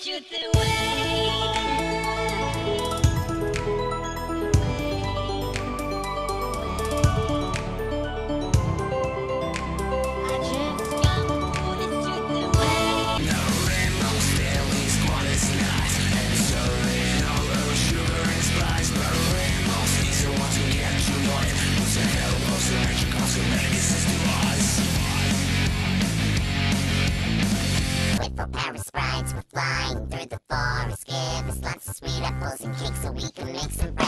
shoot away. Paris rides, we're flying through the forest. Give us lots of sweet apples and cakes so we can make some bread.